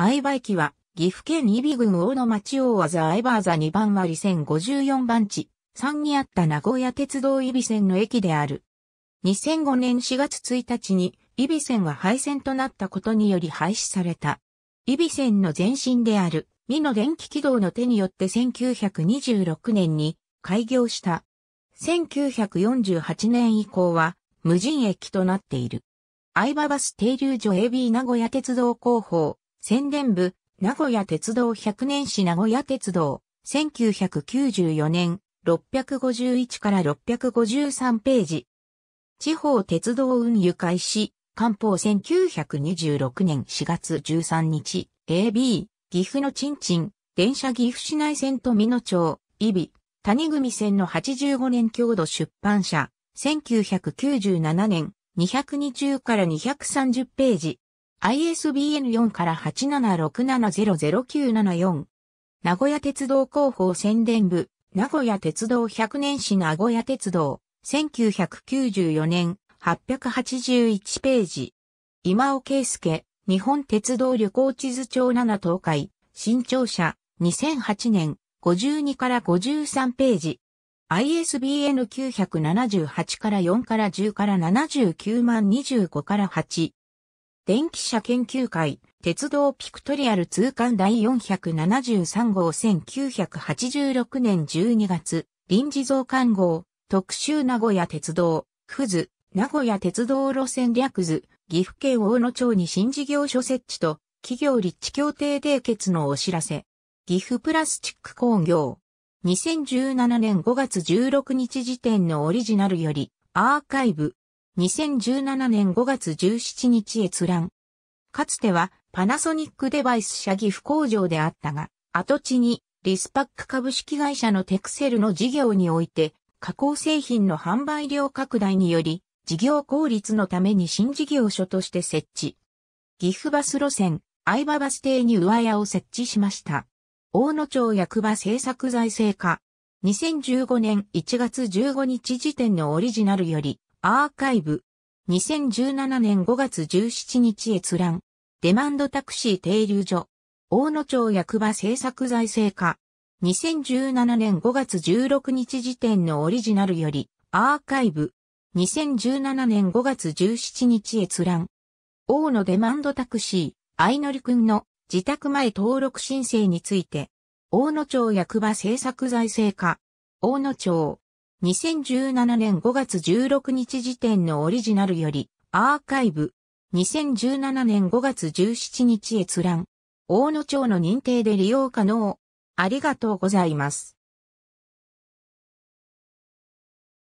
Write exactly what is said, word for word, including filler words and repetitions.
相場駅は、岐阜県揖斐郡大野町大字相場字にばん割り線ごじゅうよんばんち、さんにあった名古屋鉄道揖斐線の駅である。にせんごねんしがつついたちに、揖斐線は廃線となったことにより廃止された。揖斐線の前身である、美濃電気軌道の手によってせんきゅうひゃくにじゅうろくねんに開業した。せんきゅうひゃくよんじゅうはちねん以降は、無人駅となっている。相場バス停留所 エービー 名古屋鉄道広報。宣伝部、名古屋鉄道ひゃくねん史名古屋鉄道、せんきゅうひゃくきゅうじゅうよねん、ろっぴゃくごじゅういちからろっぴゃくごじゅうさんページ。地方鉄道運輸開始、官報せんきゅうひゃくにじゅうろくねんしがつじゅうさんにち、エービー、岐阜のちんちん、電車岐阜市内線と美濃町、揖斐、谷組線のはちじゅうごねん郷土出版社、せんきゅうひゃくきゅうじゅうななねん、にひゃくにじゅうからにひゃくさんじゅうページ。アイエスビーエヌよんからはちななろくななぜろぜろきゅうななよん。名古屋鉄道広報宣伝部、名古屋鉄道ひゃくねん史名古屋鉄道、せんきゅうひゃくきゅうじゅうよねん、はっぴゃくはちじゅういちページ。今尾圭介、日本鉄道旅行地図帳なな東海、新潮社、にせんはちねん、ごじゅうにからごじゅうさんページ。アイエスビーエヌきゅうななはちからよんからじゅうからななじゅうきゅうまんにじゅうごからはち。電気車研究会、鉄道ピクトリアル通貫第よんひゃくななじゅうさんごうせんきゅうひゃくはちじゅうろくねんじゅうにがつ、臨時増刊号、特集名古屋鉄道、府図、名古屋鉄道路線略図、岐阜県大野町に新事業所設置と、企業立地協定締結のお知らせ。岐阜プラスチック工業。にせんじゅうななねんごがつじゅうろくにち時点のオリジナルより、アーカイブ。にせんじゅうななねんごがつじゅうしちにち閲覧。かつてはパナソニックデバイス社岐阜工場であったが、跡地にリスパック株式会社のテクセルの事業において、加工製品の販売量拡大により、事業効率のために新事業所として設置。岐阜バス路線、相場バス停に上屋を設置しました。大野町役場政策財政課。にせんじゅうごねんいちがつじゅうごにち時点のオリジナルより、アーカイブ。にせんじゅうななねんごがつじゅうしちにち閲覧。デマンドタクシー停留所。大野町役場政策財政課。にせんじゅうななねんごがつじゅうろくにち時点のオリジナルより、アーカイブ。にせんじゅうななねんごがつじゅうしちにち閲覧。大野デマンドタクシー、相乗くんの自宅前登録申請について。大野町役場政策財政課。大野町。にせんじゅうななねんごがつじゅうろくにち時点のオリジナルより、アーカイブ。にせんじゅうななねんごがつじゅうしちにち閲覧。大野町の認定で利用可能。ありがとうございます。